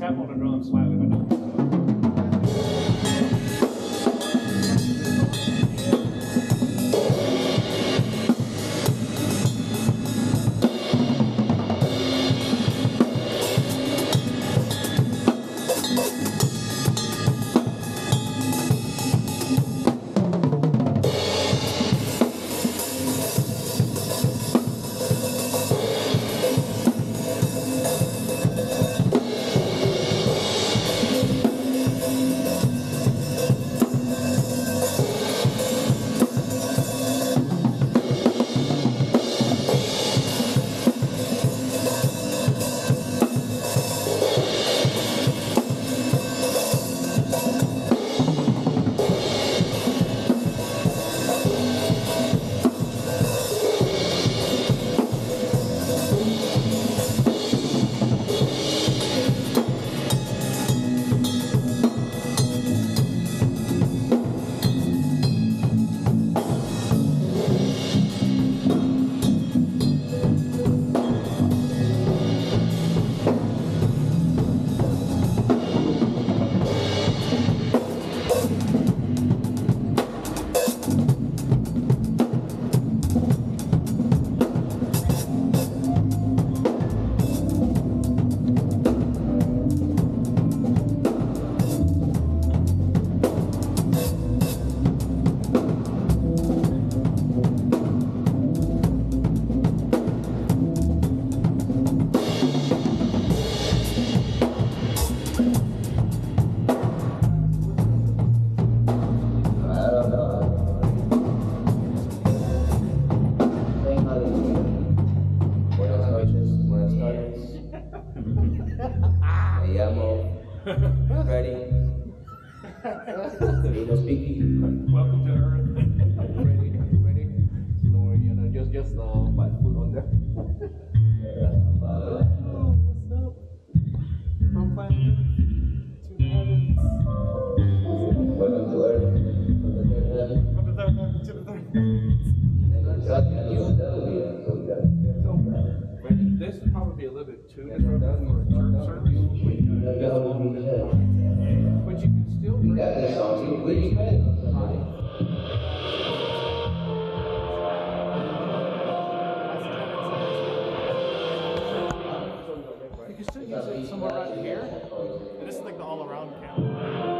tap on the drum slightly, but not welcome to Earth. Ready? No, you know, just put foot on there. Oh, what's up? From 5 minutes to heavens. Welcome to Earth. From the third heaven to the third. And this would probably be a little bit too disruptive for a church service. But you can still bring that song to the you can still use it somewhere right here, and this is like the all-around camera.